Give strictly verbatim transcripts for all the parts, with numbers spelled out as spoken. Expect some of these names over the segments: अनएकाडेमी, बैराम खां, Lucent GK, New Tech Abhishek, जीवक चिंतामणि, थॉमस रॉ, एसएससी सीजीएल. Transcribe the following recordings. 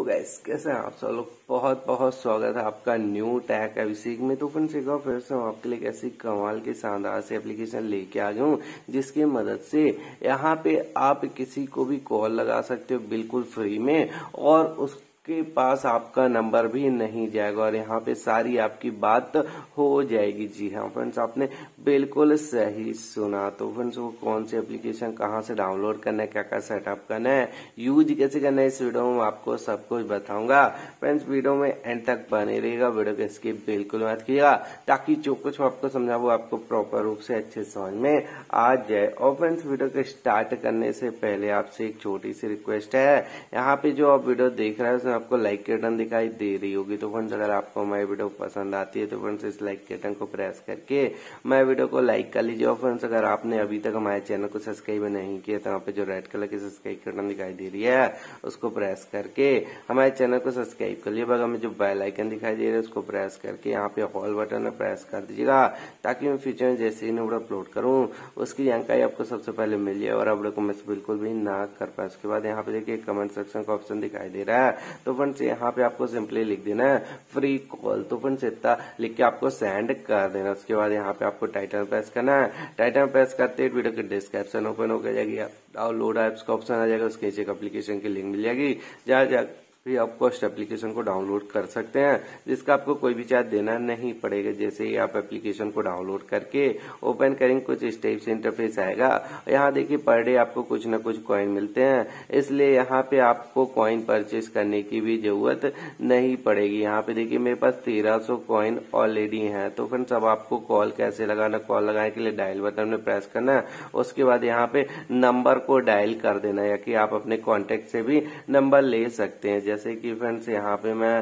Hello guys, कैसे हैं आप सब लोग। बहुत बहुत स्वागत है आपका न्यू टेक अभिषेक में। तो फ्रेंड्स एक बार फिर से हम आपके लिए कैसी कमाल की शानदार से एप्लीकेशन लेके आ गए हूँ, जिसकी मदद से यहाँ पे आप किसी को भी कॉल लगा सकते हो बिल्कुल फ्री में, और उस के पास आपका नंबर भी नहीं जाएगा और यहाँ पे सारी आपकी बात हो जाएगी। जी हाँ फ्रेंड्स, आपने बिल्कुल सही सुना। तो फ्रेंड्स वो कौन सी एप्लीकेशन, कहाँ से डाउनलोड करना है, क्या क्या सेटअप करना है, यूज कैसे करना है, इस वीडियो में आपको सब कुछ बताऊंगा। फ्रेंड्स वीडियो में एंड तक बने रहिएगा, वीडियो को स्किप बिल्कुल मत कीजिएगा, ताकि जो कुछ आपको समझा वो आपको प्रॉपर रूप से अच्छे समझ में आ जाए। और फ्रेंड्स वीडियो को स्टार्ट करने से पहले आपसे एक छोटी सी रिक्वेस्ट है, यहाँ पे जो आप वीडियो देख रहे हैं आपको लाइक के बटन दिखाई दे रही होगी। तो फ्रेंड्स अगर आपको हमारी वीडियो पसंद आती है तो फ्रेंड्स इस लाइक के बटन को प्रेस करके हमारे वीडियो को लाइक कर लीजिए। और फ्रेंड्स अगर आपने अभी तक हमारे चैनल को सब्सक्राइब नहीं किया तो यहाँ पे जो रेड कलर की सब्सक्राइब के बटन दिखाई दे रही है उसको प्रेस करके हमारे चैनल को सब्सक्राइब कर लीजिए। बगल में जो बेल आइकन दिखाई दे रहा है उसको प्रेस करके यहाँ पे ऑल बटन में प्रेस कर दीजिएगा, ताकि मैं फ्यूचर में जैसे ही वीडियो अपलोड करूँ उसकी जानकारी आपको सबसे पहले मिल जाए और आप वीडियो को मिस बिल्कुल भी ना कर पाए। उसके बाद यहाँ पे देखिए कमेंट सेक्शन का ऑप्शन दिखाई दे रहा है, तो फ्रेंड्स यहाँ पे आपको सिंपली लिख देना है फ्री कॉल। तो फ्रेंड्स इतना लिख के आपको सेंड कर देना। उसके बाद यहाँ पे आपको टाइटल प्रेस करना है। टाइटल प्रेस करते ही वीडियो की डिस्क्रिप्शन ओपन हो जाएगी, डाउनलोड ऐप्स का ऑप्शन आ जाएगा, उसके नीचे एप्लीकेशन की लिंक मिल जाएगी, जहाँ भी आपको इस एप्लीकेशन को डाउनलोड कर सकते हैं, जिसका आपको कोई भी चार्ज देना नहीं पड़ेगा। जैसे ही आप एप्लीकेशन को डाउनलोड करके ओपन करेंगे कुछ इस टाइप से इंटरफेस आएगा। यहाँ देखिए पर डे आपको कुछ ना कुछ कॉइन मिलते हैं, इसलिए यहाँ पे आपको कॉइन परचेज करने की भी जरूरत नहीं पड़ेगी। यहाँ पे देखिए मेरे पास तेरह सौ कॉइन ऑलरेडी है। तो फ्रेंड्स अब आपको कॉल कैसे लगाना, कॉल लगाने के लिए डायल बटन में प्रेस करना है, उसके बाद यहाँ पे नंबर को डायल कर देना, या कि आप अपने कॉन्टेक्ट से भी नंबर ले सकते हैं। जैसे कि फ्रेंड्स यहाँ पे मैं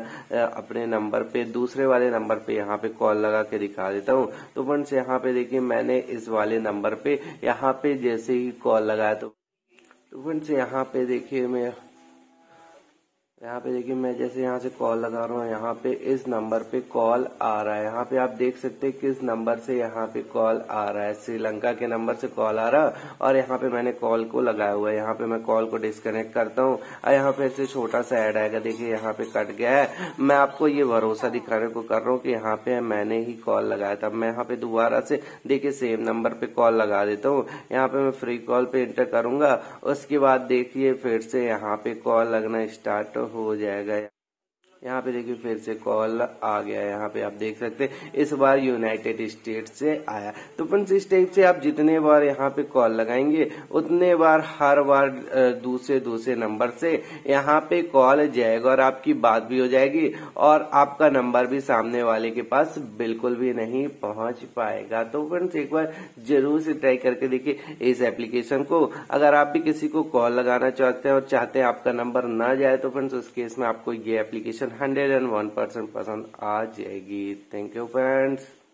अपने नंबर पे, दूसरे वाले नंबर पे यहाँ पे कॉल लगा के दिखा देता हूँ। तो फ्रेंड्स यहाँ पे देखिए मैंने इस वाले नंबर पे यहाँ पे जैसे ही कॉल लगाया तो तो फ्रेंड्स यहाँ पे देखिए मैं यहाँ पे देखिए मैं जैसे यहाँ से कॉल लगा रहा हूँ, यहाँ पे इस नंबर पे कॉल आ रहा है। यहाँ पे आप देख सकते हैं किस नंबर से यहाँ पे कॉल आ रहा है, श्रीलंका के नंबर से कॉल आ रहा है। और यहाँ पे मैंने कॉल को लगाया हुआ है। यहाँ पे मैं कॉल को डिस्कनेक्ट करता हूँ और यहाँ पे ऐसे छोटा सा ऐड आएगा, देखिए यहाँ पे कट गया है। मैं आपको ये भरोसा दिखाने को कर रहा हूँ कि यहाँ पे मैंने ही कॉल लगाया था। मैं यहाँ पे दोबारा से देखिये सेम नंबर पे कॉल लगा देता हूँ। यहाँ पे मैं फ्री कॉल पे एंटर करूंगा, उसके बाद देखिए फिर से यहाँ पे कॉल लगना स्टार्ट हो जाएगा। यहाँ पे देखिए फिर से कॉल आ गया। यहाँ पे आप देख सकते हैं इस बार यूनाइटेड स्टेट से आया। तो फ्रेंड्स इस टाइप से आप जितने बार यहाँ पे कॉल लगाएंगे उतने बार हर बार दूसरे दूसरे नंबर से यहाँ पे कॉल जाएगा, और आपकी बात भी हो जाएगी और आपका नंबर भी सामने वाले के पास बिल्कुल भी नहीं पहुंच पाएगा। तो फ्रेंड्स एक बार जरूर से ट्राई करके देखिए इस एप्लीकेशन को। अगर आप भी किसी को कॉल लगाना चाहते हैं और चाहते हैं आपका नंबर ना जाए तो फ्रेंड्स उस केस में आपको ये application hundred and one percent पसंद आ जाएगी। Thank you friends.